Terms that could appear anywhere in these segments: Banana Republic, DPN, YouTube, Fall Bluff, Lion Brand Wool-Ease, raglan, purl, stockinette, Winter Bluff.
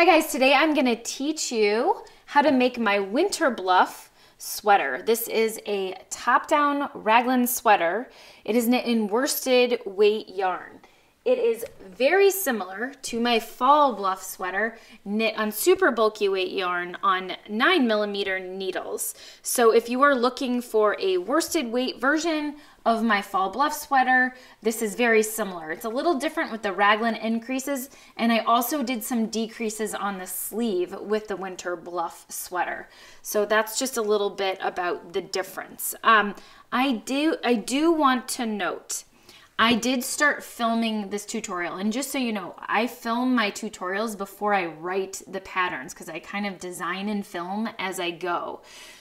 Hi guys, today I'm gonna teach you how to make my Winter Bluff sweater. This is a top-down raglan sweater. It is knit in worsted weight yarn. It is very similar to my Fall Bluff sweater, knit on super bulky weight yarn on 9mm needles. So if you are looking for a worsted weight version of my Fall Bluff sweater, this is very similar. It's a little different with the raglan increases, and I also did some decreases on the sleeve with the Winter Bluff sweater. So that's just a little bit about the difference. I do want to note, I did start filming this tutorial, and just so you know, I film my tutorials before I write the patterns because I kind of design and film as I go.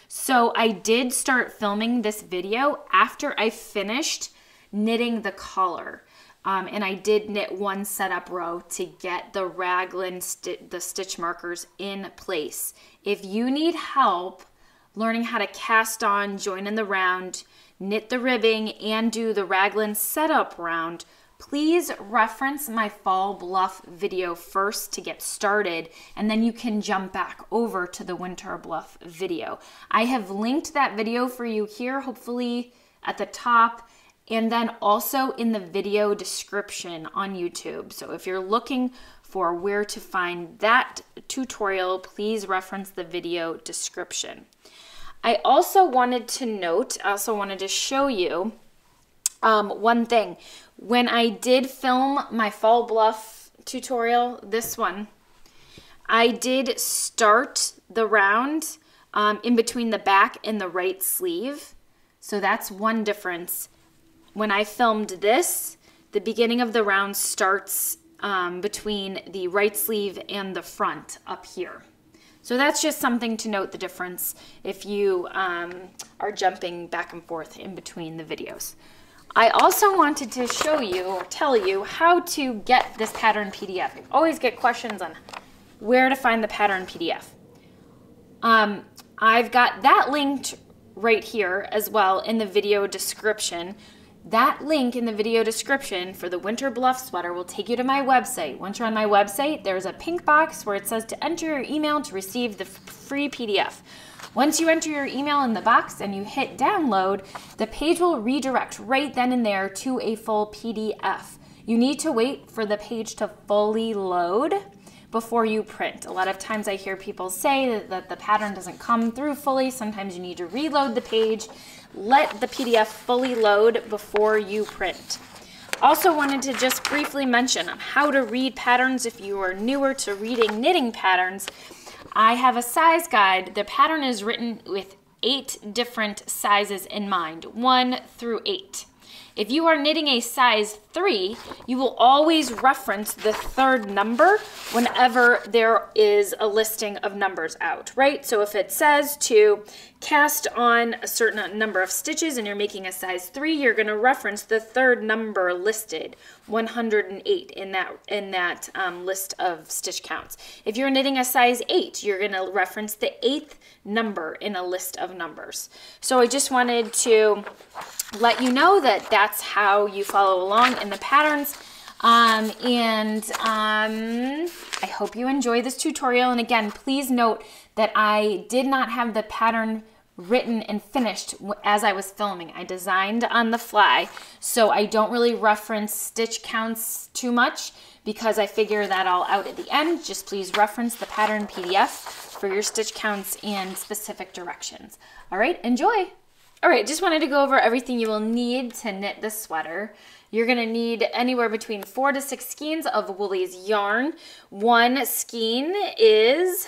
So I did start filming this video after I finished knitting the collar. And I did knit one setup row to get the raglan, the stitch markers in place. If you need help learning how to cast on, join in the round, knit the ribbing, and do the raglan setup round, please reference my Fall Bluff video first to get started, and then you can jump back over to the Winter Bluff video. I have linked that video for you here, hopefully at the top, and then also in the video description on YouTube. So if you're looking for where to find that tutorial, please reference the video description. I also wanted to note, I also wanted to show you one thing. When I did film my Fall Bluff tutorial, this one, I did start the round in between the back and the right sleeve. So that's one difference. When I filmed this, the beginning of the round starts between the right sleeve and the front up here. So that's just something to note, the difference if you are jumping back and forth in between the videos. I also wanted to show you or tell you how to get this pattern PDF. I always get questions on where to find the pattern PDF. I've got that linked right here as well in the video description. That link in the video description for the Winter Bluff sweater will take you to my website. Once you're on my website, there's a pink box where it says to enter your email to receive the free PDF. Once you enter your email in the box and you hit download, the page will redirect right then and there to a full PDF. You need to wait for the page to fully load before you print. A lot of times I hear people say that the pattern doesn't come through fully. Sometimes you need to reload the page. Let the PDF fully load before you print. Also wanted to just briefly mention how to read patterns if you are newer to reading knitting patterns. I have a size guide. The pattern is written with 8 different sizes in mind, 1 through 8. If you are knitting a size 3, you will always reference the 3rd number whenever there is a listing of numbers out, right? So if it says to cast on a certain number of stitches and you're making a size 3, you're going to reference the 3rd number listed, 108, in that list of stitch counts. If you're knitting a size 8, you're going to reference the 8th number in a list of numbers. So I just wanted to let you know that that's how you follow along in the patterns. I hope you enjoy this tutorial. And again, please note that I did not have the pattern written and finished as I was filming. I designed on the fly, so I don't really reference stitch counts too much because I figure that all out at the end. Just please reference the pattern PDF for your stitch counts and specific directions. All right, enjoy. All right, just wanted to go over everything you will need to knit this sweater. You're gonna need anywhere between 4 to 6 skeins of Wool-Ease yarn. One skein is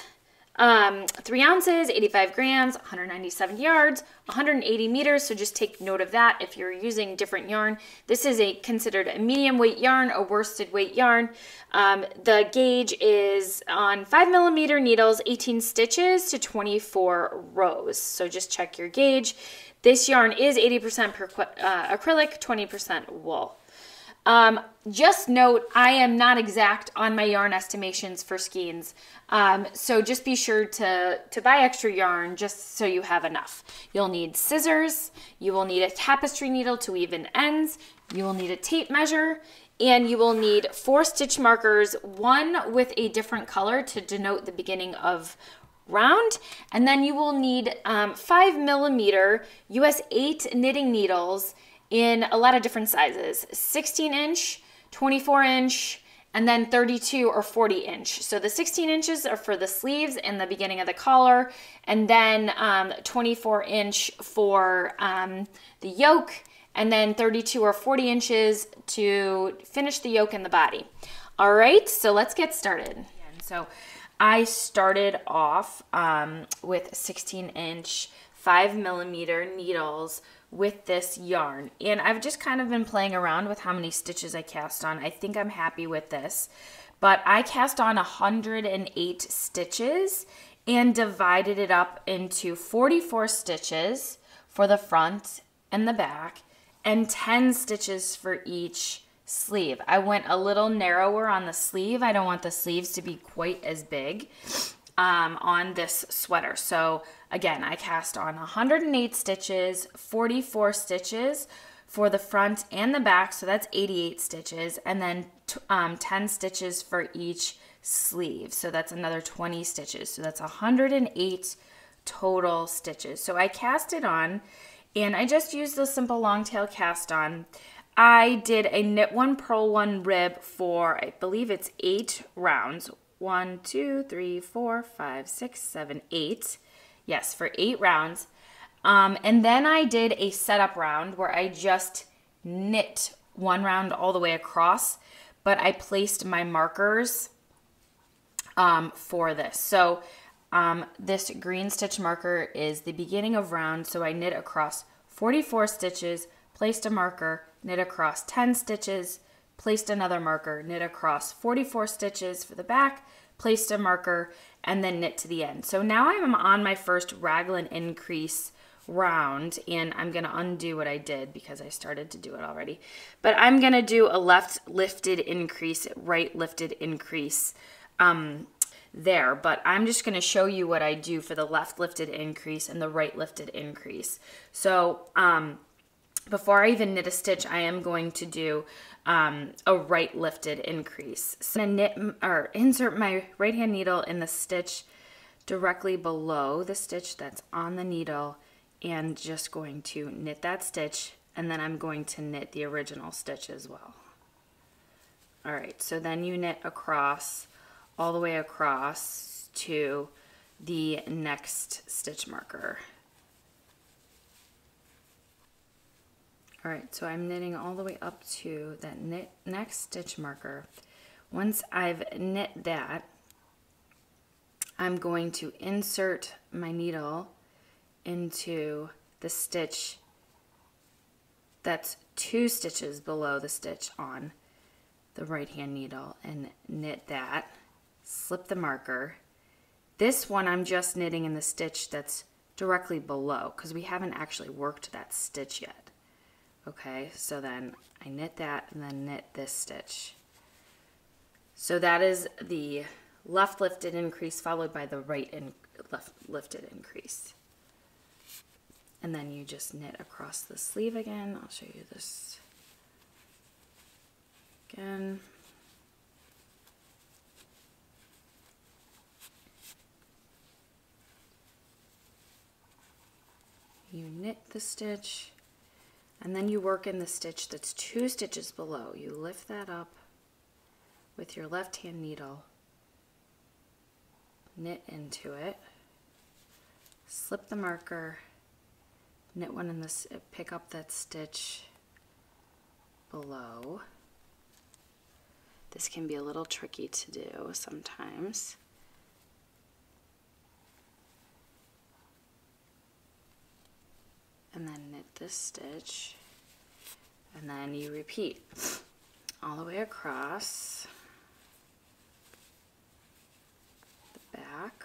3 ounces, 85 grams, 197 yards, 180 meters. So just take note of that if you're using different yarn. This is considered a medium weight yarn, a worsted weight yarn. The gauge is on 5mm needles, 18 stitches to 24 rows. So just check your gauge. This yarn is 80% acrylic, 20% wool. Just note, I am not exact on my yarn estimations for skeins. So just be sure to buy extra yarn just so you have enough. You'll need scissors. You will need a tapestry needle to weave in ends. You will need a tape measure. and you will need 4 stitch markers, one with a different color to denote the beginning of round, and then you will need 5mm US 8 knitting needles in a lot of different sizes, 16 inch, 24 inch, and then 32 or 40 inch. So the 16 inches are for the sleeves and the beginning of the collar, and then 24 inch for the yoke, and then 32 or 40 inches to finish the yoke and the body. All right, so let's get started. So I started off with 16 inch 5mm needles with this yarn, and I've just kind of been playing around with how many stitches I cast on. I think I'm happy with this, but I cast on 108 stitches and divided it up into 44 stitches for the front and the back and 10 stitches for each sleeve. I went a little narrower on the sleeve. I don't want the sleeves to be quite as big on this sweater. So again, I cast on 108 stitches, 44 stitches for the front and the back, so that's 88 stitches, and then 10 stitches for each sleeve, so that's another 20 stitches. So that's 108 total stitches. So I cast it on, and I just used the simple long tail cast on. I did a knit one, purl one rib for, I believe it's 8 rounds. 1, 2, 3, 4, 5, 6, 7, 8. Yes, for 8 rounds. And then I did a setup round where I just knit one round all the way across, but I placed my markers for this. So this green stitch marker is the beginning of round, so I knit across 44 stitches, placed a marker, knit across 10 stitches, placed another marker, knit across 44 stitches for the back, placed a marker, and then knit to the end. So now I'm on my first raglan increase round, and I'm gonna undo what I did because I started to do it already. But I'm gonna do a left lifted increase, right lifted increase there, but I'm just gonna show you what I do for the left lifted increase and the right lifted increase. So before I even knit a stitch, I am going to do a right lifted increase. So I'm gonna knit or insert my right hand needle in the stitch directly below the stitch that's on the needle, and just going to knit that stitch, and then I'm going to knit the original stitch as well. All right, so then you knit across, all the way across to the next stitch marker. All right, so I'm knitting all the way up to that next stitch marker. Once I've knit that, I'm going to insert my needle into the stitch that's 2 stitches below the stitch on the right hand needle and knit that, slip the marker. This one I'm just knitting in the stitch that's directly below because we haven't actually worked that stitch yet. Okay, so then I knit that and then knit this stitch. So that is the left lifted increase followed by the right and left lifted increase. And then you just knit across the sleeve again. I'll show you this again. You knit the stitch, and then you work in the stitch that's 2 stitches below. You lift that up with your left hand needle, knit into it, slip the marker, knit one in this, pick up that stitch below. This can be a little tricky to do sometimes. And then knit this stitch, and then you repeat all the way across the back.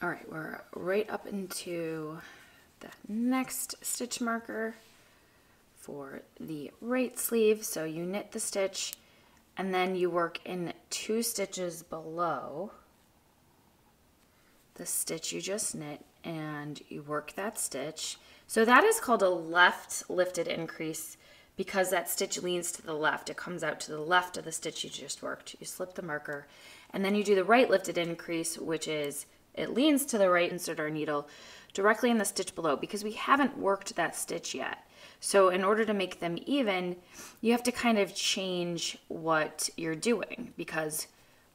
All right, we're right up into that next stitch marker for the right sleeve. So you knit the stitch, and then you work in 2 stitches below the stitch you just knit, and you work that stitch. So that is called a left lifted increase. because that stitch leans to the left. It comes out to the left of the stitch you just worked. You slip the marker, and then you do the right lifted increase, which is it leans to the right, insert our needle directly in the stitch below, because we haven't worked that stitch yet. So in order to make them even, you have to kind of change what you're doing, because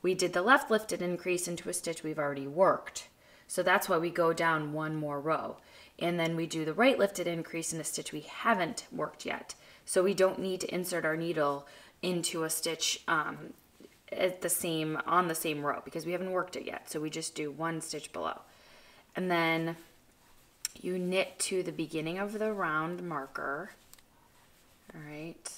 we did the left lifted increase into a stitch we've already worked. So that's why we go down one more row. And then we do the right lifted increase in a stitch we haven't worked yet. So we don't need to insert our needle into a stitch on the same row, because we haven't worked it yet. So we just do one stitch below. And then you knit to the beginning of the round marker. All right.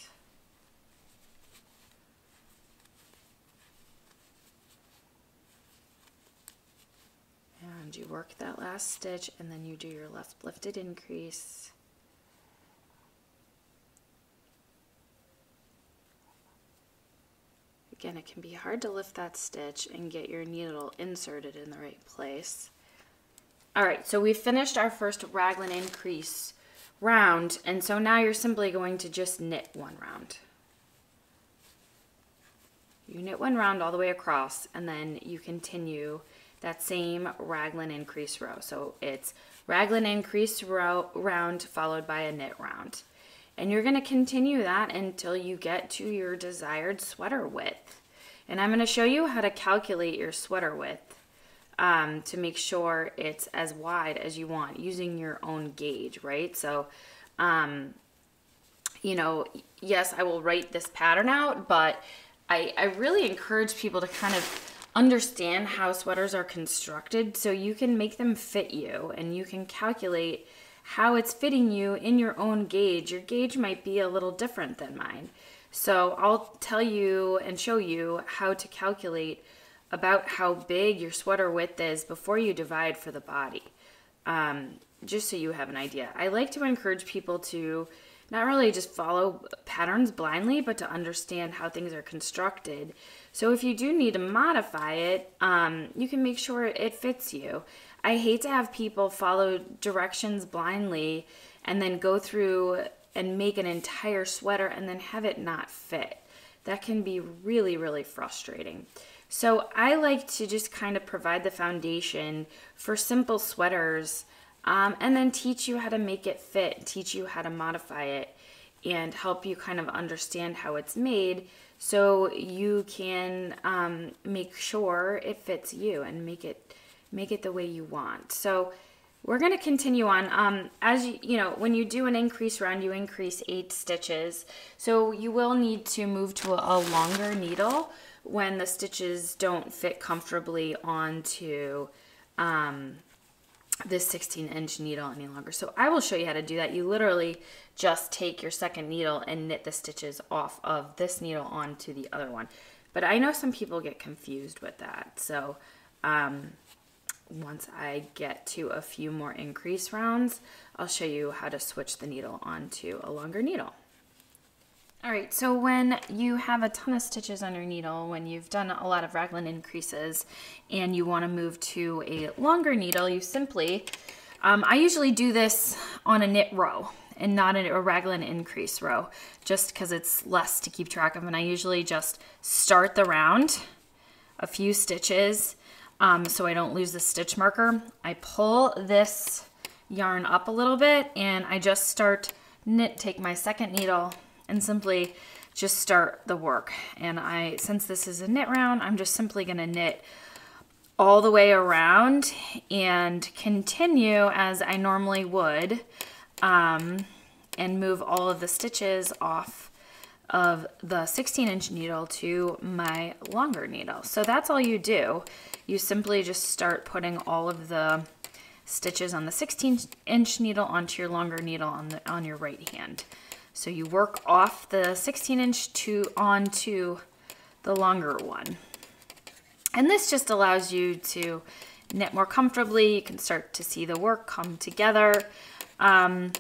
And you work that last stitch, and then you do your left lifted increase. Again, it can be hard to lift that stitch and get your needle inserted in the right place. All right, so we finished our first raglan increase round, and so now you're simply going to just knit one round. You knit one round all the way across, and then you continue that same raglan increase row. So it's raglan increase row round followed by a knit round. And you're gonna continue that until you get to your desired sweater width. And I'm gonna show you how to calculate your sweater width to make sure it's as wide as you want, using your own gauge, right? So, you know, yes, I will write this pattern out, but I really encourage people to kind of understand how sweaters are constructed so you can make them fit you, and you can calculate how it's fitting you in your own gauge. Your gauge might be a little different than mine. So I'll tell you and show you how to calculate about how big your sweater width is before you divide for the body, just so you have an idea. I like to encourage people to not really just follow patterns blindly, but to understand how things are constructed. So if you do need to modify it, you can make sure it fits you. I hate to have people follow directions blindly and then go through and make an entire sweater and then have it not fit. That can be really, really frustrating. So I like to just kind of provide the foundation for simple sweaters, and then teach you how to make it fit, teach you how to modify it, and help you kind of understand how it's made so you can make sure it fits you and make it the way you want. So we're going to continue on. As you know, when you do an increase round, you increase 8 stitches. So you will need to move to a longer needle when the stitches don't fit comfortably onto this 16-inch needle any longer. So I will show you how to do that. You literally just take your second needle and knit the stitches off of this needle onto the other one. But I know some people get confused with that. So once I get to a few more increase rounds, I'll show you how to switch the needle onto a longer needle. All right, so when you have a ton of stitches on your needle, when you've done a lot of raglan increases and you want to move to a longer needle, you simply, I usually do this on a knit row and not a raglan increase row, just because it's less to keep track of. And I usually just start the round a few stitches so I don't lose the stitch marker. I pull this yarn up a little bit and I just start knit, take my second needle, and simply just start the work. And since this is a knit round, I'm just simply gonna knit all the way around and continue as I normally would, and move all of the stitches off of the 16-inch needle to my longer needle. So that's all you do. You simply just start putting all of the stitches on the 16-inch needle onto your longer needle on your right hand. So you work off the 16-inch onto the longer one. And this just allows you to knit more comfortably. You can start to see the work come together. And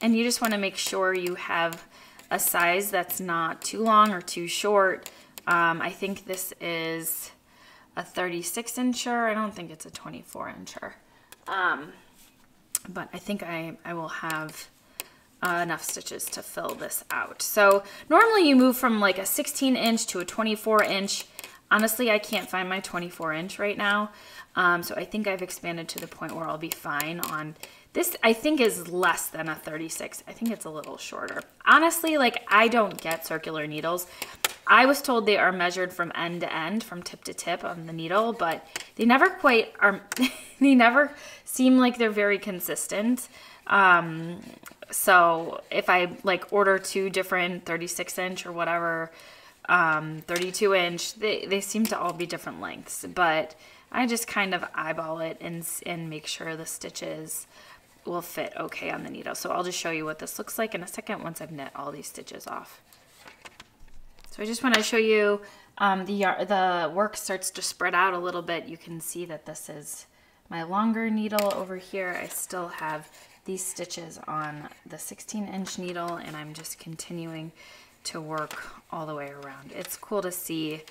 you just want to make sure you have a size that's not too long or too short. I think this is a 36-incher. I don't think it's a 24-incher. But I think I will have enough stitches to fill this out. So normally you move from like a 16 inch to a 24 inch. Honestly, I can't find my 24 inch right now. So I think I've expanded to the point where I'll be fine on this. I think is less than a 36. I think it's a little shorter. Honestly, like I don't get circular needles. I was told they are measured from end to end, from tip to tip on the needle, but they never quite are, they never seem like they're very consistent. So if I like order two different 36 inch or whatever, 32 inch, they seem to all be different lengths, but I just kind of eyeball it and make sure the stitches will fit okay on the needle. So I'll just show you what this looks like in a second once I've knit all these stitches off. So I just want to show you the work starts to spread out a little bit. You can see that this is my longer needle over here. I still have these stitches on the 16 inch needle, and I'm just continuing to work all the way around. It's cool to see,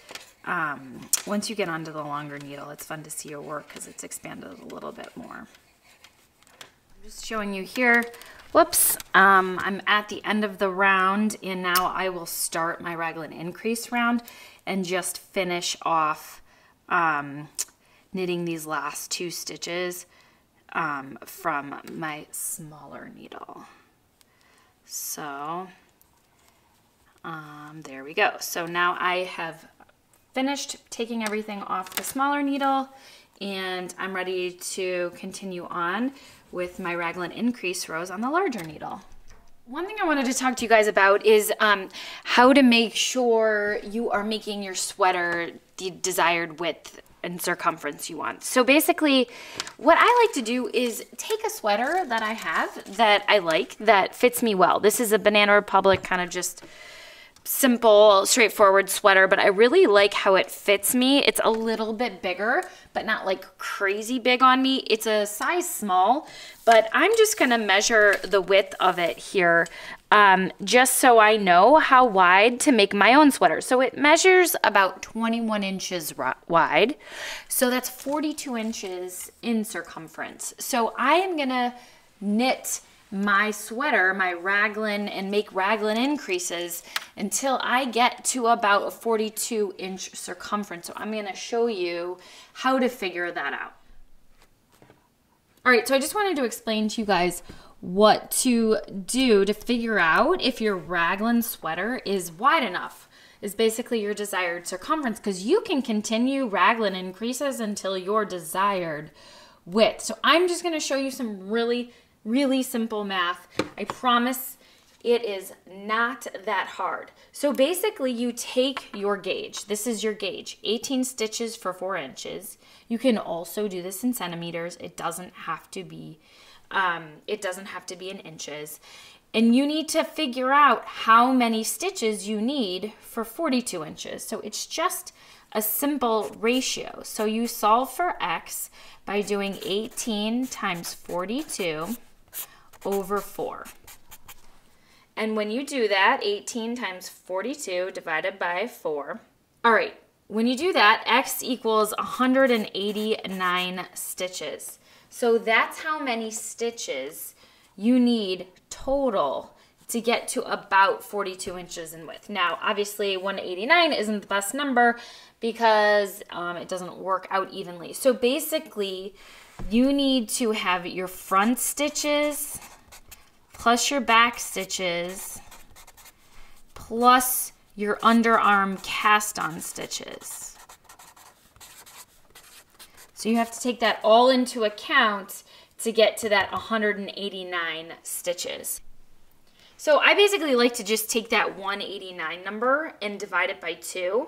once you get onto the longer needle, it's fun to see your work because it's expanded a little bit more. I'm just showing you here, whoops, I'm at the end of the round, and now I will start my raglan increase round and just finish off knitting these last two stitches from my smaller needle. So there we go. So now I have finished taking everything off the smaller needle, and I'm ready to continue on with my raglan increase rows on the larger needle. One thing I wanted to talk to you guys about is how to make sure you are making your sweater the desired width and circumference you want. So basically, what I like to do is take a sweater that I have that I like, that fits me well. This is a Banana Republic kind of just simple, straightforward sweater, but I really like how it fits me. It's a little bit bigger, but not like crazy big on me. It's a size small, but I'm just gonna measure the width of it here just so I know how wide to make my own sweater. So it measures about 21 inches wide. So that's 42 inches in circumference. So I am gonna knit my sweater, my raglan, and make raglan increases until I get to about a 42 inch circumference. So I'm gonna show you how to figure that out. All right, so I just wanted to explain to you guys what to do to figure out if your raglan sweater is wide enough, is basically your desired circumference, because you can continue raglan increases until your desired width. So I'm just gonna show you some really simple math. I promise it is not that hard. So basically you take your gauge. This is your gauge, 18 stitches for 4 inches. You can also do this in centimeters. It doesn't have to be in inches. And you need to figure out how many stitches you need for 42 inches. So it's just a simple ratio. So you solve for X by doing 18 times 42 over 4. And when you do that, 18 times 42 divided by 4. All right, when you do that, X equals 189 stitches. So that's how many stitches you need total to get to about 42 inches in width. Now, obviously 189 isn't the best number because it doesn't work out evenly. So basically, you need to have your front stitches plus your back stitches plus your underarm cast-on stitches. So you have to take that all into account to get to that 189 stitches. So I basically like to just take that 189 number and divide it by 2.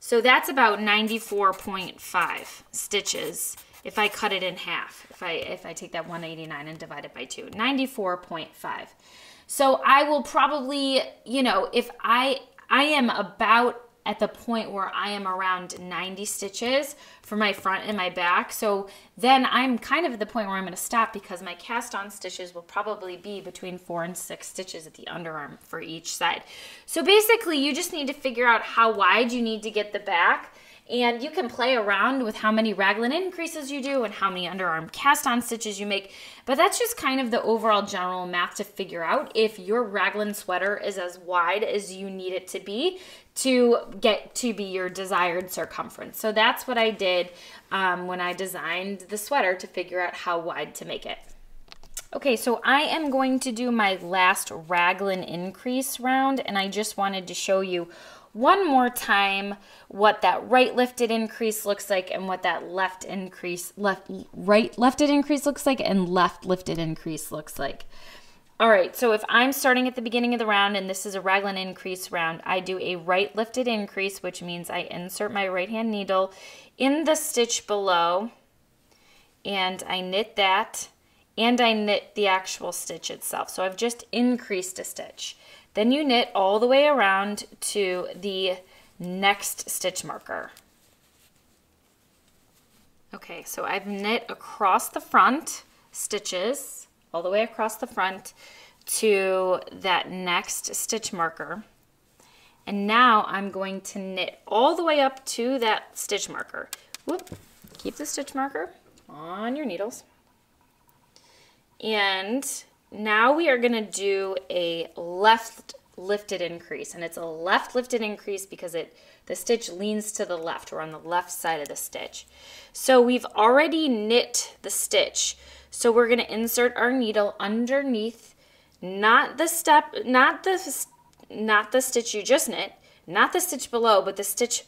So that's about 94.5 stitches if I cut it in half, if I take that 189 and divide it by 2, 94.5. So I will probably, you know, if I am about at the point where I am around 90 stitches for my front and my back. So then I'm kind of at the point where I'm gonna stop because my cast on stitches will probably be between 4 and 6 stitches at the underarm for each side. So basically you just need to figure out how wide you need to get the back And you can play around with how many raglan increases you do and how many underarm cast on stitches you make. But that's just kind of the overall general math to figure out if your raglan sweater is as wide as you need it to be to get to be your desired circumference. So that's what I did when I designed the sweater to figure out how wide to make it. Okay, so I am going to do my last raglan increase round, and I just wanted to show you one more time what that right lifted increase looks like and what that right lifted increase looks like and left lifted increase looks like. All right, so if I'm starting at the beginning of the round and this is a raglan increase round, I do a right lifted increase, which means I insert my right hand needle in the stitch below and I knit that and I knit the actual stitch itself. So I've just increased a stitch. Then you knit all the way around to the next stitch marker. Okay, so I've knit across the front stitches, all the way across the front to that next stitch marker. And now I'm going to knit all the way up to that stitch marker. Whoop, keep the stitch marker on your needles. And now we are gonna do a left lifted increase, and it's a left lifted increase because the stitch leans to the left. We're on the left side of the stitch. So we've already knit the stitch. So we're gonna insert our needle underneath, not the stitch you just knit, not the stitch below, but the stitch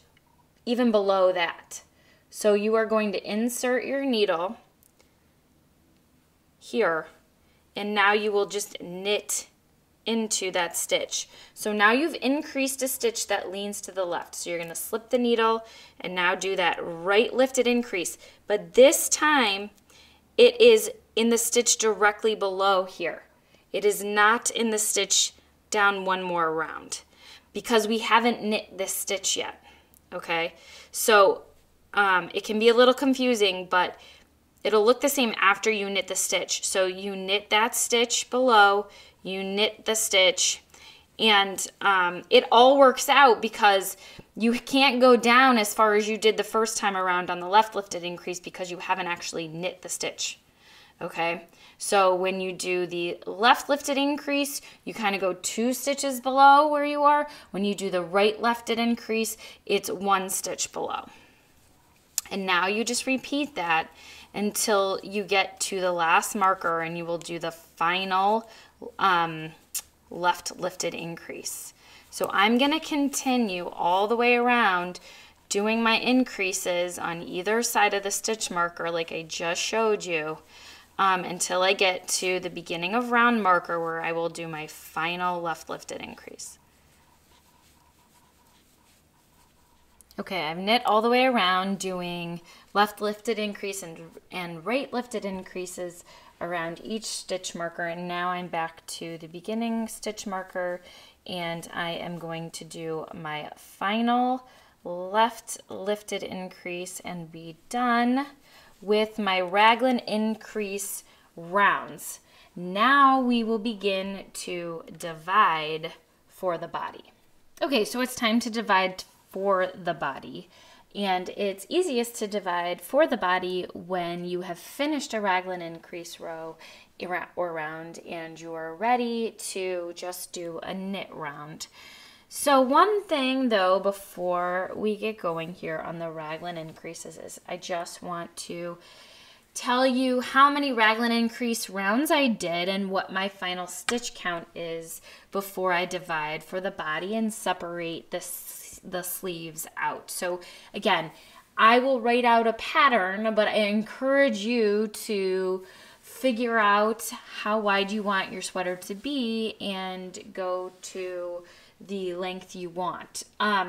even below that. So you are going to insert your needle here, and now you will just knit into that stitch. So now you've increased a stitch that leans to the left. So you're going to slip the needle and now do that right lifted increase. But this time it is in the stitch directly below here. It is not in the stitch down one more round because we haven't knit this stitch yet. Okay, so it can be a little confusing, but it'll look the same after you knit the stitch. So you knit that stitch below, you knit the stitch, and it all works out because you can't go down as far as you did the first time around on the left lifted increase because you haven't actually knit the stitch, okay? So when you do the left lifted increase, you kind of go two stitches below where you are. When you do the right lifted increase, it's one stitch below. And now you just repeat that until you get to the last marker and you will do the final left lifted increase. So I'm gonna continue all the way around doing my increases on either side of the stitch marker like I just showed you until I get to the beginning of round marker where I will do my final left lifted increase. Okay, I've knit all the way around doing left lifted increase and right lifted increases around each stitch marker, and now I'm back to the beginning stitch marker and I am going to do my final left lifted increase and be done with my raglan increase rounds. Now we will begin to divide for the body. Okay, so it's time to divide for the body, and it's easiest to divide for the body when you have finished a raglan increase row or round and you're ready to just do a knit round. So one thing though before we get going here on the raglan increases is I just want to tell you how many raglan increase rounds I did and what my final stitch count is before I divide for the body and separate the sleeves out. So again, I will write out a pattern, but I encourage you to figure out how wide you want your sweater to be and go to the length you want. All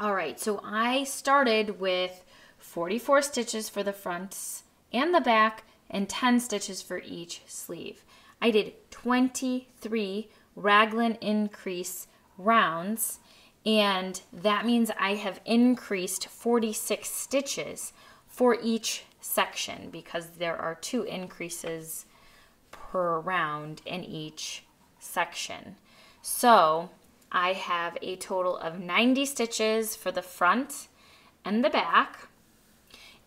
right, so I started with 44 stitches for the fronts and the back and 10 stitches for each sleeve. I did 23 raglan increase rounds, and that means I have increased 46 stitches for each section because there are two increases per round in each section. So I have a total of 90 stitches for the front and the back,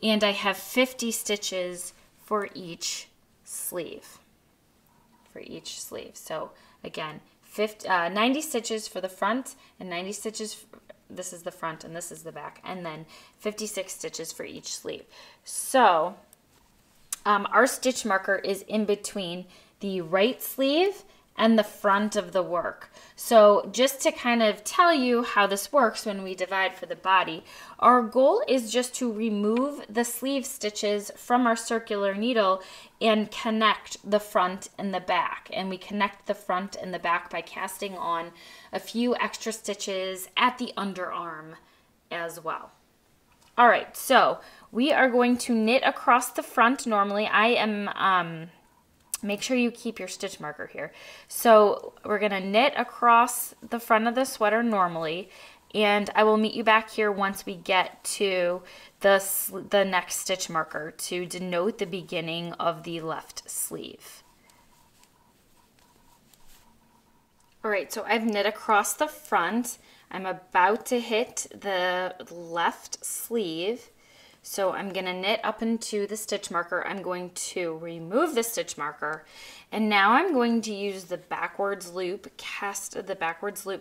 and I have 50 stitches for each sleeve. So again, 90 stitches for the front, and 90 stitches for, this is the front and this is the back, and then 56 stitches for each sleeve. So our stitch marker is in between the right sleeve and the front of the work. So just to kind of tell you how this works when we divide for the body, our goal is just to remove the sleeve stitches from our circular needle and connect the front and the back. And we connect the front and the back by casting on a few extra stitches at the underarm as well. All right, so we are going to knit across the front normally. I am, make sure you keep your stitch marker here. So we're gonna knit across the front of the sweater normally, and I will meet you back here once we get to the next stitch marker to denote the beginning of the left sleeve. All right, so I've knit across the front. I'm about to hit the left sleeve. So I'm gonna knit up into the stitch marker. I'm going to remove the stitch marker, and now I'm going to use the backwards loop,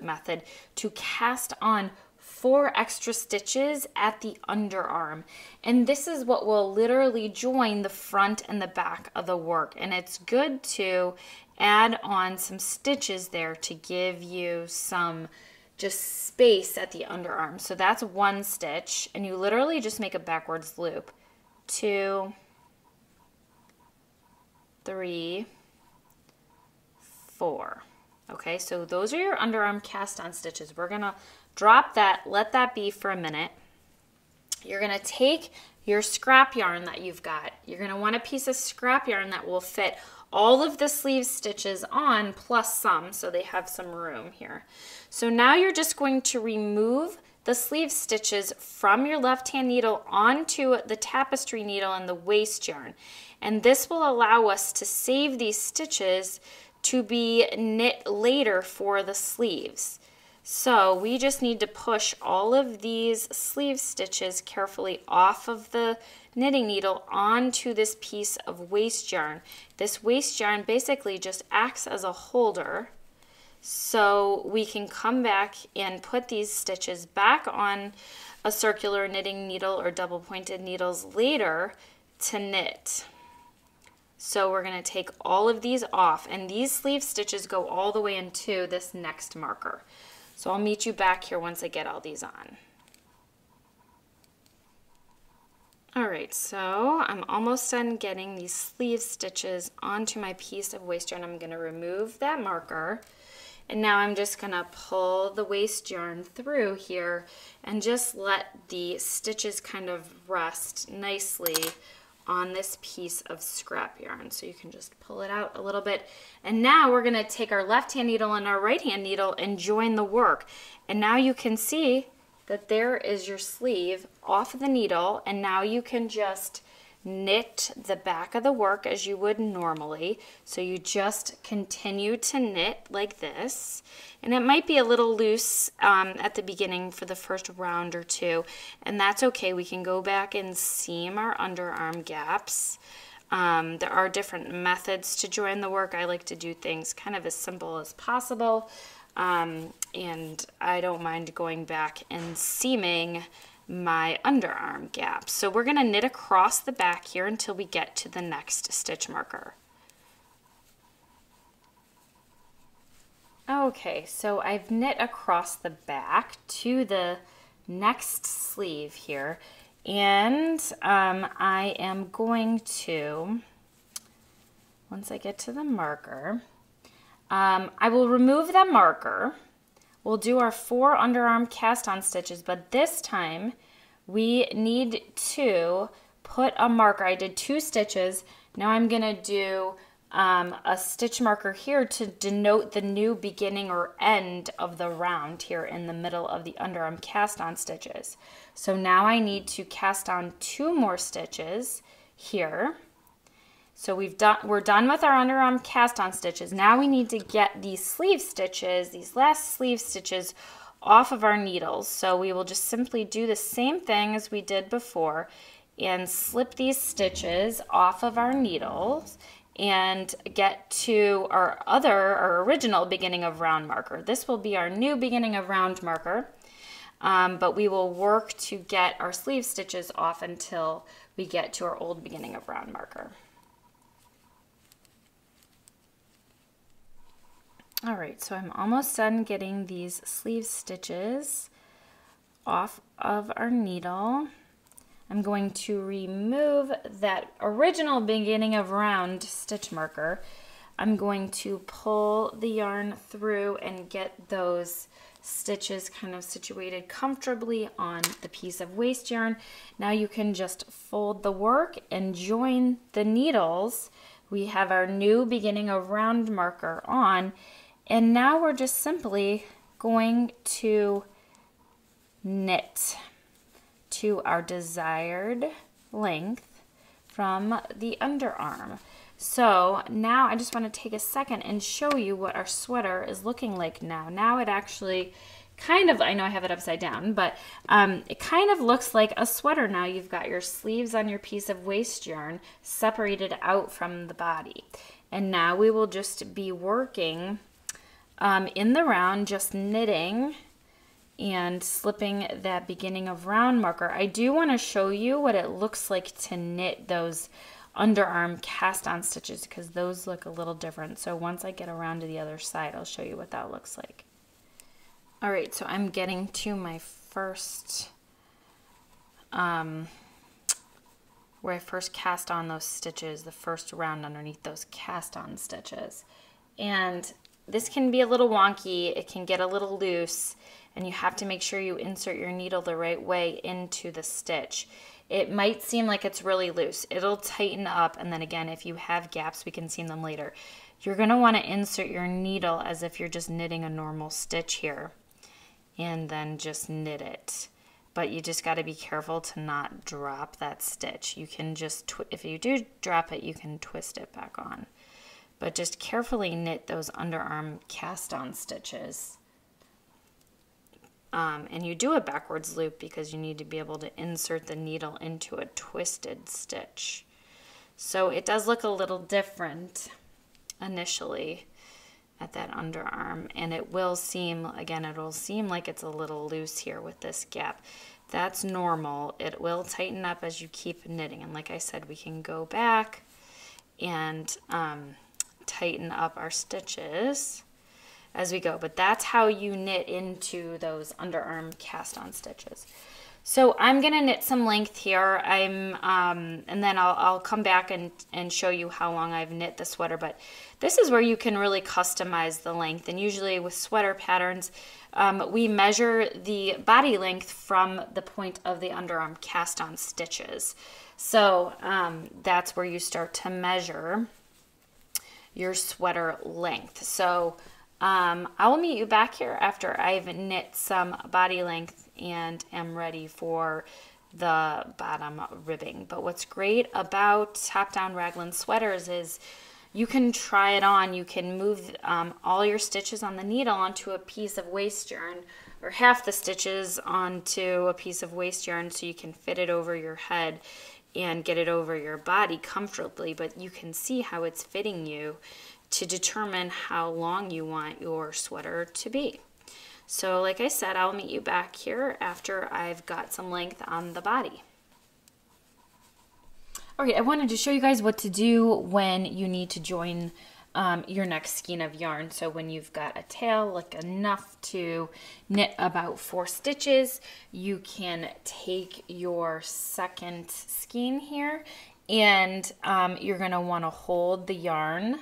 method to cast on 4 extra stitches at the underarm. And this is what will literally join the front and the back of the work. And it's good to add on some stitches there to give you some just space at the underarm. So that's 1 stitch, and you literally just make a backwards loop. 2, 3, 4. Okay, so those are your underarm cast on stitches. We're gonna drop that, let that be for a minute. You're gonna take your scrap yarn that you've got. You're gonna want a piece of scrap yarn that will fit all of the sleeve stitches on plus some, so they have some room here. So now you're just going to remove the sleeve stitches from your left-hand needle onto the tapestry needle and the waist yarn. And this will allow us to save these stitches to be knit later for the sleeves. So we just need to push all of these sleeve stitches carefully off of the knitting needle onto this piece of waist yarn. This waist yarn basically just acts as a holder, so we can come back and put these stitches back on a circular knitting needle or double pointed needles later to knit. So we're gonna take all of these off, and these sleeve stitches go all the way into this next marker. So I'll meet you back here once I get all these on. All right, so I'm almost done getting these sleeve stitches onto my piece of waist yarn. I'm gonna remove that marker, and now I'm just gonna pull the waist yarn through here and just let the stitches kind of rest nicely on this piece of scrap yarn. So you can just pull it out a little bit. And now we're gonna take our left-hand needle and our right-hand needle and join the work. And now you can see that there is your sleeve off the needle, and now you can just knit the back of the work as you would normally. So you just continue to knit like this, and it might be a little loose at the beginning for the first round or two, and that's okay. We can go back and seam our underarm gaps. There are different methods to join the work. I like to do things kind of as simple as possible, and I don't mind going back and seaming my underarm gap. So we're going to knit across the back here until we get to the next stitch marker. Okay, so I've knit across the back to the next sleeve here, and I am going to, once I get to the marker, I will remove that marker. We'll do our 4 underarm cast on stitches, but this time we need to put a marker. I did 2 stitches. Now I'm gonna do a stitch marker here to denote the new beginning or end of the round here in the middle of the underarm cast on stitches. So now I need to cast on 2 more stitches here. So we're done with our underarm cast on stitches. Now we need to get these last sleeve stitches off of our needles. So we will just simply do the same thing as we did before and slip these stitches off of our needles and get to our other, our original beginning of round marker. This will be our new beginning of round marker, but we will work to get our sleeve stitches off until we get to our old beginning of round marker. All right, so I'm almost done getting these sleeve stitches off of our needle. I'm going to remove that original beginning of round stitch marker. I'm going to pull the yarn through and get those stitches kind of situated comfortably on the piece of waste yarn. Now you can just fold the work and join the needles. We have our new beginning of round marker on, and now we're just simply going to knit to our desired length from the underarm. So now I just want to take a second and show you what our sweater is looking like now. Now it actually kind of, I know I have it upside down, but it kind of looks like a sweater now. You've got your sleeves on your piece of waste yarn separated out from the body. And now we will just be working in the round, just knitting and slipping that beginning of round marker. I do want to show you what it looks like to knit those underarm cast on stitches because those look a little different. So once I get around to the other side, I'll show you what that looks like. All right, so I'm getting to my first, where I first cast on those stitches, the first round underneath those cast on stitches. And this can be a little wonky, it can get a little loose, and you have to make sure you insert your needle the right way into the stitch. It might seem like it's really loose. It'll tighten up, and then again, if you have gaps, we can seam them later. You're gonna wanna insert your needle as if you're just knitting a normal stitch here, and then just knit it. But you just gotta be careful to not drop that stitch. You can just, if you do drop it, you can twist it back on. But just carefully knit those underarm cast-on stitches. And you do a backwards loop because you need to be able to insert the needle into a twisted stitch. So it does look a little different initially at that underarm, and it will seem, again, it'll seem like it's a little loose here with this gap. That's normal. It will tighten up as you keep knitting, and like I said, we can go back and tighten up our stitches as we go, but that's how you knit into those underarm cast on stitches. So I'm gonna knit some length here. I'm and then I'll come back and show you how long I've knit the sweater, but this is where you can really customize the length, and usually with sweater patterns, we measure the body length from the point of the underarm cast on stitches. So that's where you start to measure your sweater length. So I will meet you back here after I've knit some body length and am ready for the bottom ribbing. But what's great about top-down raglan sweaters is you can try it on. You can move all your stitches on the needle onto a piece of waste yarn, or half the stitches onto a piece of waste yarn, so you can fit it over your head and get it over your body comfortably, but you can see how it's fitting you to determine how long you want your sweater to be. So like I said, I'll meet you back here after I've got some length on the body. All right, I wanted to show you guys what to do when you need to join your next skein of yarn. So when you've got a tail, like enough to knit about 4 stitches, you can take your second skein here, and you're gonna wanna hold the yarn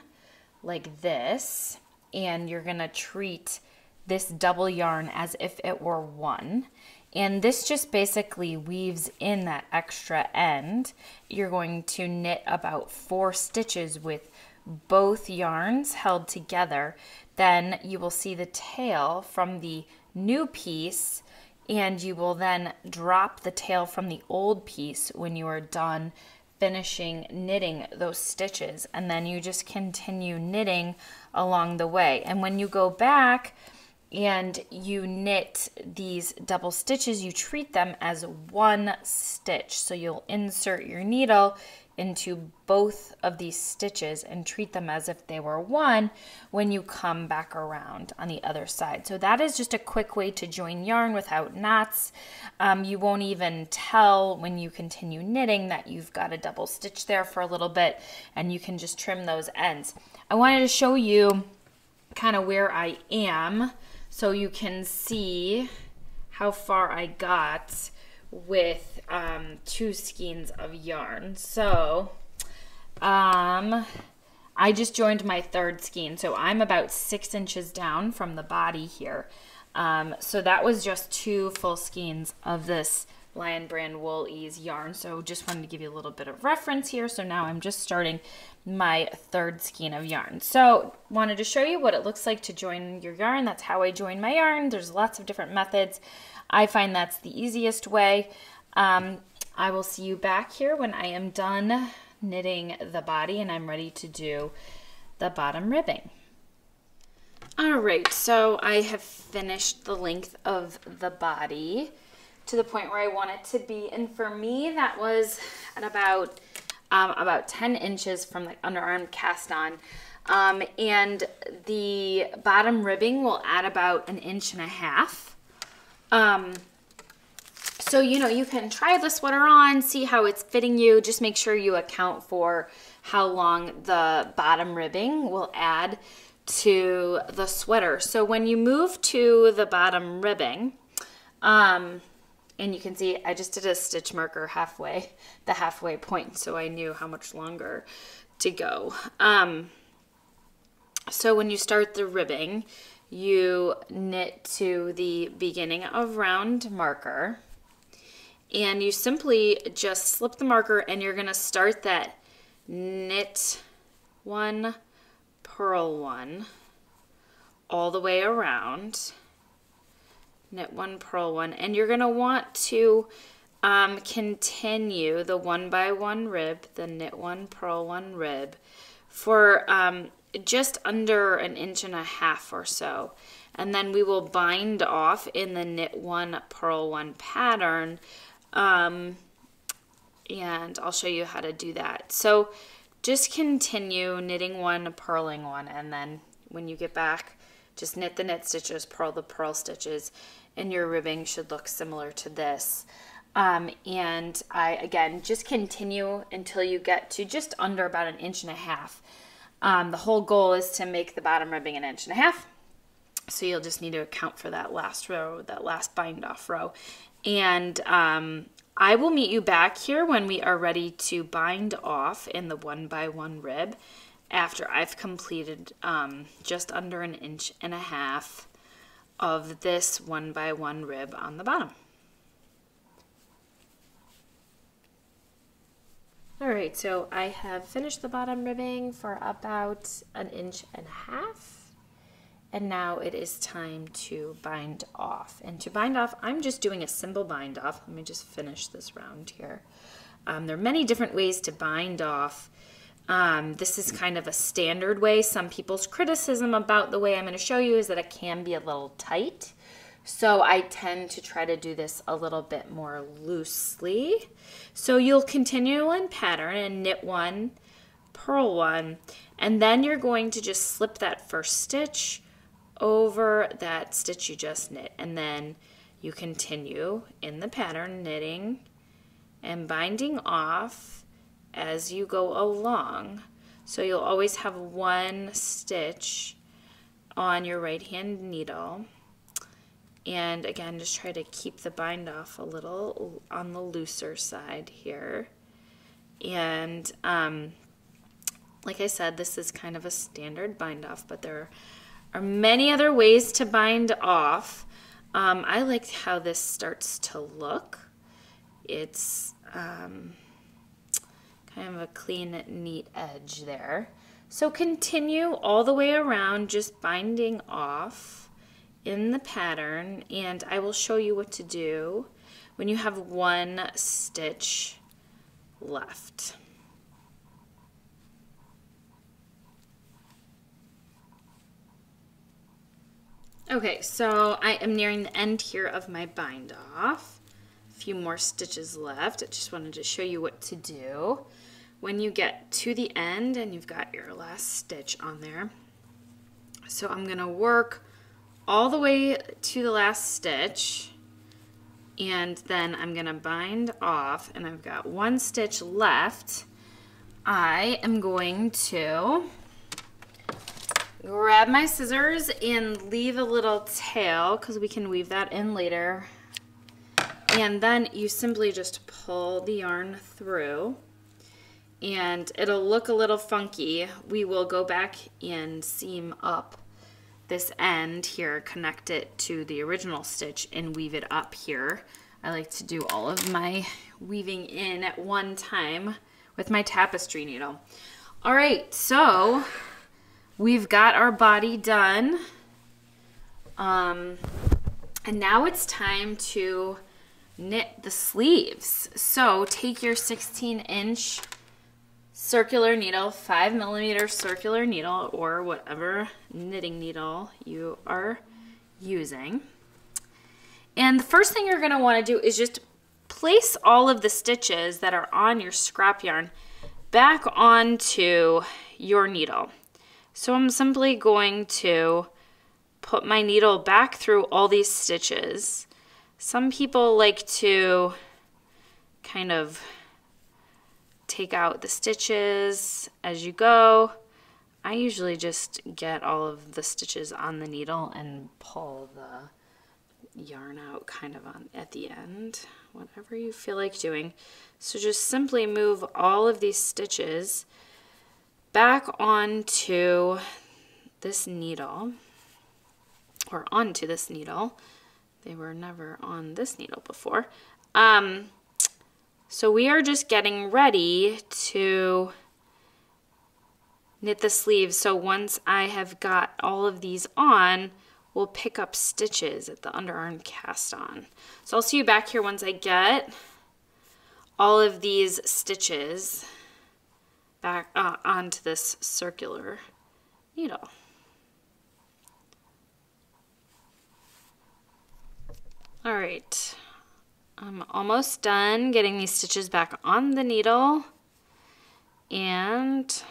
like this, and you're gonna treat this double yarn as if it were one. And this just basically weaves in that extra end. You're going to knit about 4 stitches with both yarns held together. Then you will see the tail from the new piece, and you will then drop the tail from the old piece when you are done finishing knitting those stitches, and then you just continue knitting along the way. And when you go back and you knit these double stitches, you treat them as one stitch. So you'll insert your needle into both of these stitches and treat them as if they were one when you come back around on the other side. So that is just a quick way to join yarn without knots. You won't even tell when you continue knitting that you've got a double stitch there for a little bit, and you can just trim those ends. I wanted to show you kind of where I am so you can see how far I got with two skeins of yarn. So I just joined my third skein, so I'm about 6 inches down from the body here. So that was just two full skeins of this Lion Brand Wool-Ease yarn. So just wanted to give you a little bit of reference here. So now I'm just starting my third skein of yarn. So wanted to show you what it looks like to join your yarn. That's how I join my yarn. There's lots of different methods. I find that's the easiest way. I will see you back here when I am done knitting the body and I'm ready to do the bottom ribbing. All right, so I have finished the length of the body to the point where I want it to be. And for me, that was at about 10 inches from the underarm cast on. And the bottom ribbing will add about 1.5 inches. So, you know, you can try the sweater on, see how it's fitting you. Just make sure you account for how long the bottom ribbing will add to the sweater. So when you move to the bottom ribbing, and you can see I just did a stitch marker halfway, the halfway point, so I knew how much longer to go. So when you start the ribbing, you knit to the beginning of round marker, and you simply just slip the marker, and you're going to start that knit one, purl one, all the way around, knit one, purl one, and you're going to want to continue the one by one rib, the knit one, purl one rib for just under 1.5 inches or so, and then we will bind off in the knit one, purl one pattern, and I'll show you how to do that. So just continue knitting one, purling one, and then when you get back, just knit the knit stitches, purl the purl stitches, and your ribbing should look similar to this. And I, again, just continue until you get to just under about 1.5 inches. The whole goal is to make the bottom ribbing 1.5 inches. So you'll just need to account for that last row, that last bind off row. And I will meet you back here when we are ready to bind off in the one by one rib after I've completed just under 1.5 inches of this one by one rib on the bottom. All right, so I have finished the bottom ribbing for about 1.5 inches, and now it is time to bind off. And to bind off, I'm just doing a simple bind off. Let me just finish this round here. There are many different ways to bind off. This is kind of a standard way. Some people's criticism about the way I'm going to show you is that it can be a little tight. So I tend to try to do this a little bit more loosely. So you'll continue in pattern and knit one, purl one, and then you're going to just slip that first stitch over that stitch you just knit, and then you continue in the pattern knitting and binding off as you go along. So you'll always have one stitch on your right hand needle. And again, just try to keep the bind off a little on the looser side here. And like I said, this is kind of a standard bind off, but there are many other ways to bind off. I liked how this starts to look. It's kind of a clean, neat edge there. So continue all the way around, just binding off in the pattern, and I will show you what to do when you have one stitch left. Okay, so I am nearing the end here of my bind off. A few more stitches left. I just wanted to show you what to do. When you get to the end and you've got your last stitch on there, so I'm gonna work all the way to the last stitch, and then I'm gonna bind off, and I've got one stitch left. I am going to grab my scissors and leave a little tail because we can weave that in later, and then you simply just pull the yarn through, and it'll look a little funky. We will go back and seam up this end here, connect it to the original stitch, and weave it up here. I like to do all of my weaving in at one time with my tapestry needle. All right, so we've got our body done. And now it's time to knit the sleeves. So take your 16-inch circular needle, 5mm circular needle, or whatever knitting needle you are using. And the first thing you're going to want to do is just place all of the stitches that are on your scrap yarn back onto your needle. So I'm simply going to put my needle back through all these stitches. Some people like to kind of take out the stitches as you go. I usually just get all of the stitches on the needle and pull the yarn out kind of on at the end, whatever you feel like doing. So just simply move all of these stitches back onto this needle, or onto this needle. They were never on this needle before. So we are just getting ready to knit the sleeves. So once I have got all of these on, we'll pick up stitches at the underarm cast on. So I'll see you back here once I get all of these stitches back onto this circular needle. All right. I'm almost done getting these stitches back on the needle, and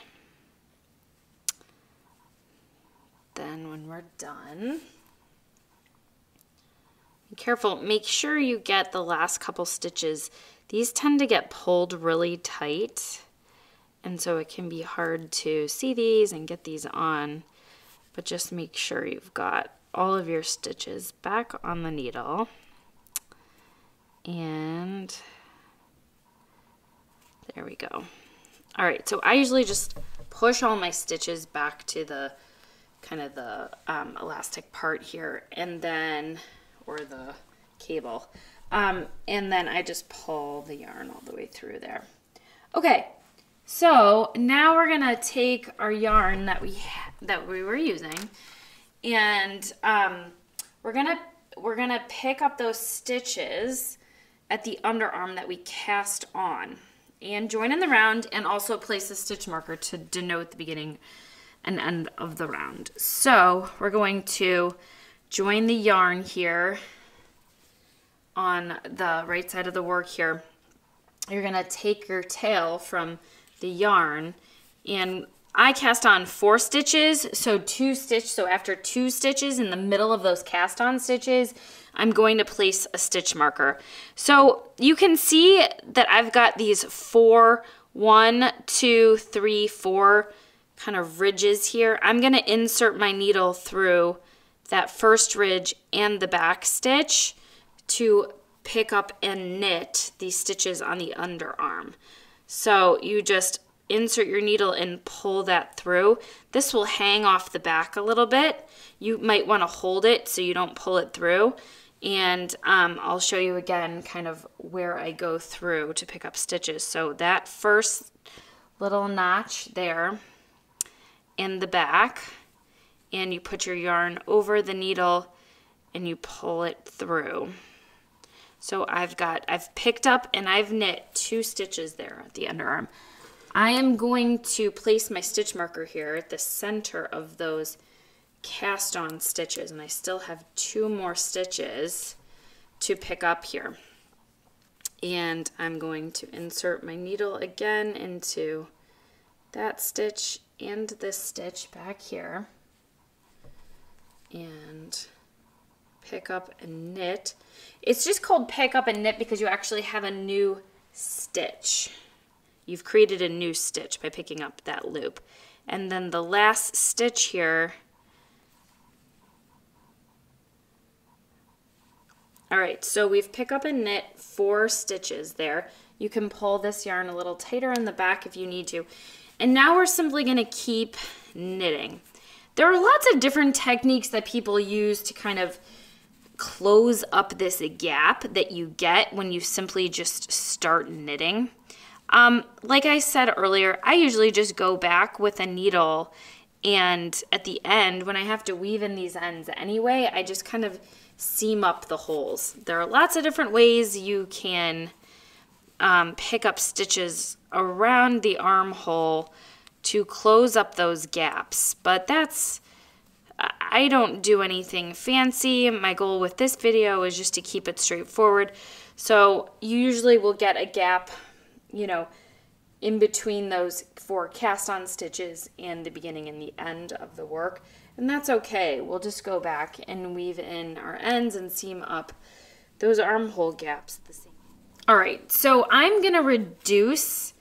then when we're done, be careful, make sure you get the last couple stitches. These tend to get pulled really tight, and so it can be hard to see these and get these on, but just make sure you've got all of your stitches back on the needle. And there we go. All right, so I usually just push all my stitches back to the kind of the elastic part here, and then, or the cable, and then I just pull the yarn all the way through there. Okay, so now we're gonna take our yarn that we were using, and we're gonna pick up those stitches at the underarm that we cast on, and join in the round, and also place a stitch marker to denote the beginning and end of the round. So we're going to join the yarn here on the right side of the work here. You're gonna take your tail from the yarn, and I cast on 4 stitches, so 2 stitches. So after 2 stitches in the middle of those cast on stitches, I'm going to place a stitch marker. So you can see that I've got these 4, 1, 2, 3, 4 kind of ridges here. I'm gonna insert my needle through that first ridge and the back stitch to pick up and knit these stitches on the underarm. So you just insert your needle and pull that through. This will hang off the back a little bit. You might want to hold it so you don't pull it through. And I'll show you again kind of where I go through to pick up stitches. So that first little notch there in the back, and you put your yarn over the needle and you pull it through. So I've picked up and I've knit 2 stitches there at the underarm. I am going to place my stitch marker here at the center of those cast on stitches, and I still have 2 more stitches to pick up here. And I'm going to insert my needle again into that stitch and this stitch back here and pick up and knit. It's just called pick up and knit because you actually have a new stitch. You've created a new stitch by picking up that loop. And then the last stitch here. All right, so we've pick up and knit 4 stitches there. You can pull this yarn a little tighter in the back if you need to. And now we're simply gonna keep knitting. There are lots of different techniques that people use to kind of close up this gap that you get when you simply just start knitting. Like I said earlier, I usually just go back with a needle, and at the end, when I have to weave in these ends anyway, I just kind of seam up the holes. There are lots of different ways you can pick up stitches around the armhole to close up those gaps, but that's, I don't do anything fancy. My goal with this video is just to keep it straightforward. So you usually will get a gap, you know, in between those 4 cast on stitches and the beginning and the end of the work. And that's okay. We'll just go back and weave in our ends and seam up those armhole gaps the same. All right, so I'm gonna reduce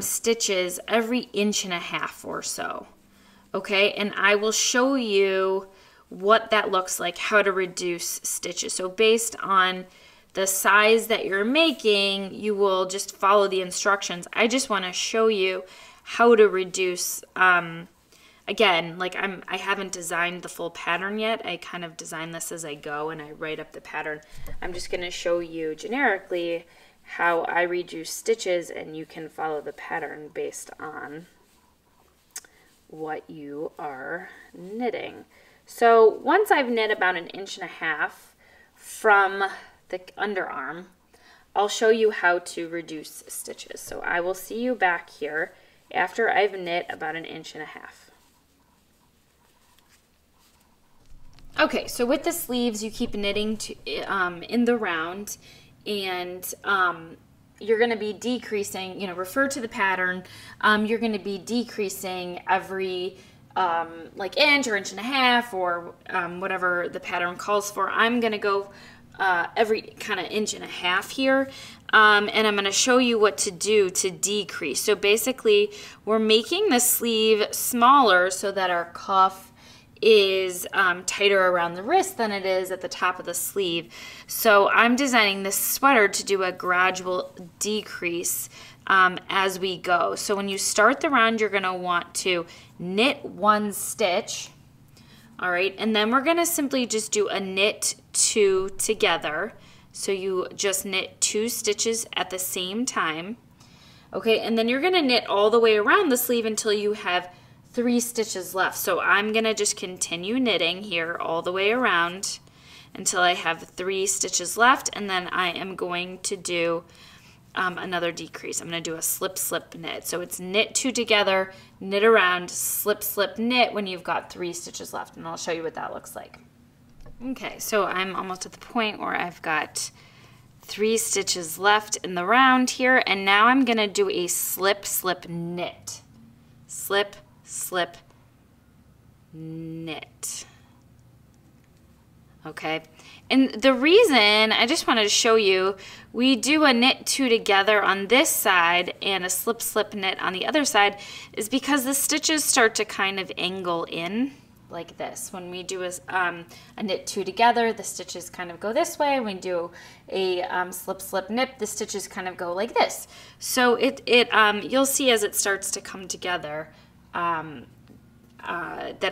stitches every 1.5 inches or so. Okay, and I will show you what that looks like, how to reduce stitches. So based on the size that you're making, you will just follow the instructions. I just want to show you how to reduce. Again, like I haven't designed the full pattern yet. I kind of design this as I go and I write up the pattern. I'm just going to show you generically how I reduce stitches, and you can follow the pattern based on what you are knitting. So once I've knit about 1.5 inches from the underarm, I'll show you how to reduce stitches. So I will see you back here after I've knit about 1.5 inches. Okay, so with the sleeves, you keep knitting to, in the round, and you're going to be decreasing, you know, refer to the pattern. You're going to be decreasing every like inch or 1.5 inches or whatever the pattern calls for. I'm going to go every kind of 1.5 inches here, and I'm going to show you what to do to decrease. So basically, we're making the sleeve smaller so that our cuff is tighter around the wrist than it is at the top of the sleeve. So I'm designing this sweater to do a gradual decrease as we go. So when you start the round, you're gonna want to knit 1 stitch, all right, and then we're gonna simply just do a knit 2 together. So you just knit 2 stitches at the same time, okay, and then you're gonna knit all the way around the sleeve until you have 3 stitches left. So I'm gonna just continue knitting here all the way around until I have 3 stitches left, and then I am going to do another decrease. I'm gonna do a slip, slip, knit. So it's knit 2 together, knit around, slip, slip, knit when you've got 3 stitches left, and I'll show you what that looks like. Okay, so I'm almost at the point where I've got 3 stitches left in the round here, and now I'm gonna do a slip, slip, knit. Slip, slip, knit. Okay, and the reason I just wanted to show you, we do a knit 2 together on this side and a slip, slip, knit on the other side, is because the stitches start to kind of angle in like this. When we do a knit 2 together, the stitches kind of go this way. When we do a slip, slip, knit, the stitches kind of go like this. So it you'll see as it starts to come together, that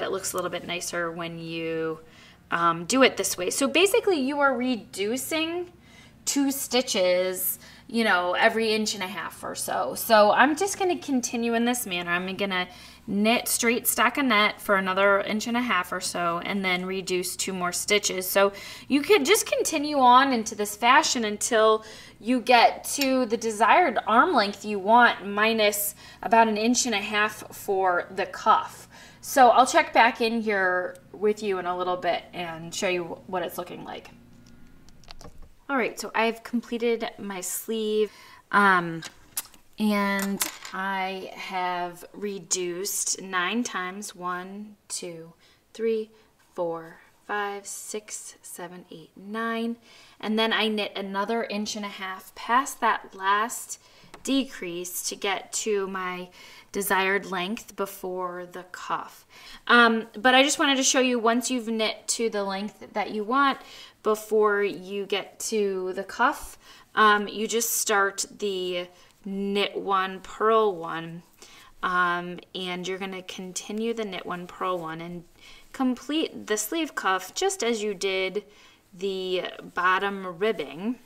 it looks a little bit nicer when you do it this way. So basically you are reducing 2 stitches, you know, every 1.5 inches or so. So I'm just going to continue in this manner. I'm going to knit straight stockinette for another 1.5 inches or so, and then reduce 2 more stitches. So you could just continue on into this fashion until you get to the desired arm length you want, minus about 1.5 inches for the cuff. So I'll check back in here with you in a little bit and show you what it's looking like. All right, so I've completed my sleeve and I have reduced 9 times, 1, 2, 3, 4, 5, 6, 7, 8, 9. And then I knit another 1.5 inches past that last decrease to get to my desired length before the cuff. But I just wanted to show you, once you've knit to the length that you want before you get to the cuff, you just start the knit one, purl one, and you're going to continue the knit one, purl one, and complete the sleeve cuff just as you did the bottom ribbing.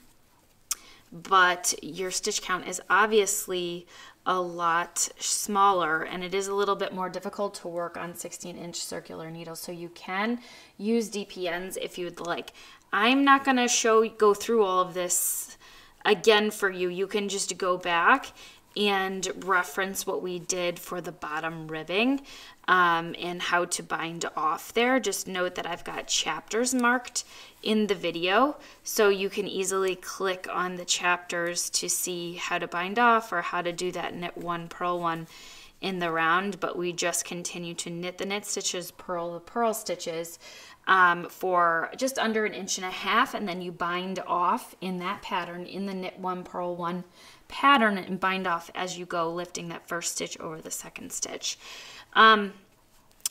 But your stitch count is obviously a lot smaller, and it is a little bit more difficult to work on 16-inch circular needles, so you can use DPNs if you'd like. I'm not going to go through all of this again for you. You can just go back and reference what we did for the bottom ribbing and how to bind off there. Just note that I've got chapters marked in the video, so you can easily click on the chapters to see how to bind off or how to do that knit one, purl one in the round. But we just continue to knit the knit stitches, purl the purl stitches for just under 1.5 inches, and then you bind off in that pattern, in the knit one, purl one pattern, and bind off as you go, lifting that first stitch over the second stitch.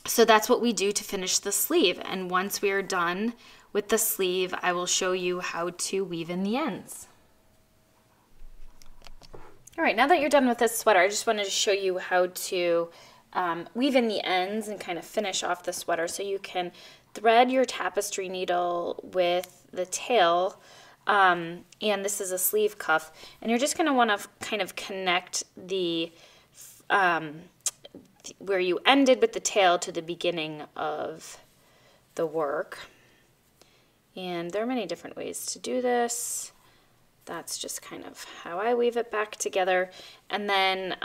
So that's what we do to finish the sleeve, and once we are done with the sleeve, I will show you how to weave in the ends. All right, now that you're done with this sweater, I just wanted to show you how to weave in the ends and kind of finish off the sweater. So you can thread your tapestry needle with the tail, and this is a sleeve cuff, and you're just going to want to kind of connect the where you ended with the tail to the beginning of the work. And there are many different ways to do this. That's just kind of how I weave it back together. And then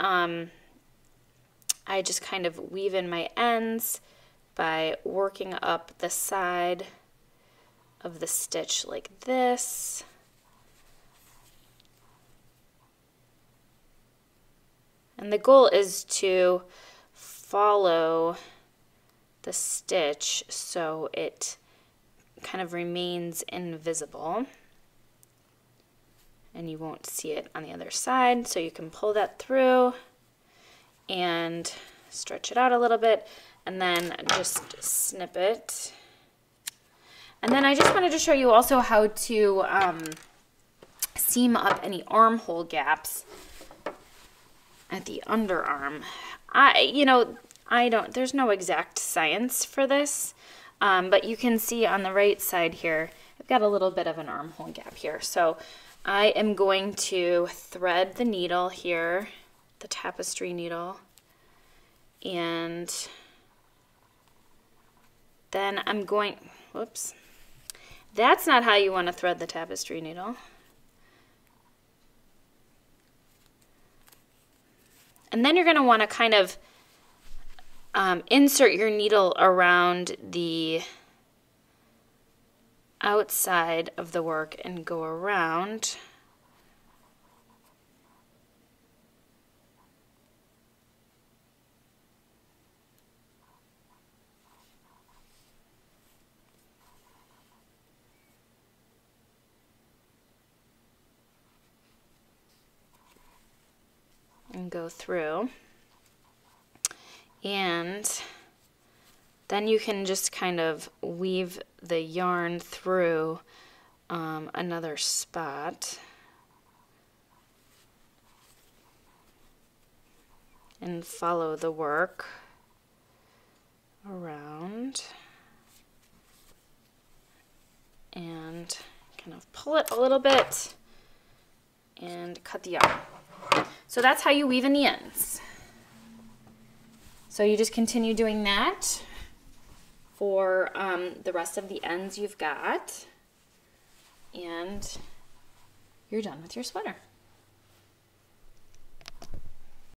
I just kind of weave in my ends by working up the side of the stitch like this. And the goal is to follow the stitch so it kind of remains invisible and you won't see it on the other side. So you can pull that through and stretch it out a little bit, and then just snip it. And then I just wanted to show you also how to seam up any armhole gaps at the underarm. There's no exact science for this, but you can see on the right side here, I've got a little bit of an armhole gap here. So I am going to thread the needle here, the tapestry needle, and then I'm going, whoops. That's not how you want to thread the tapestry needle. And then you're going to want to kind of insert your needle around the outside of the work and go around. And go through, and then you can just kind of weave the yarn through another spot and follow the work around and kind of pull it a little bit and cut the yarn. So that's how you weave in the ends. So you just continue doing that for the rest of the ends you've got, and you're done with your sweater.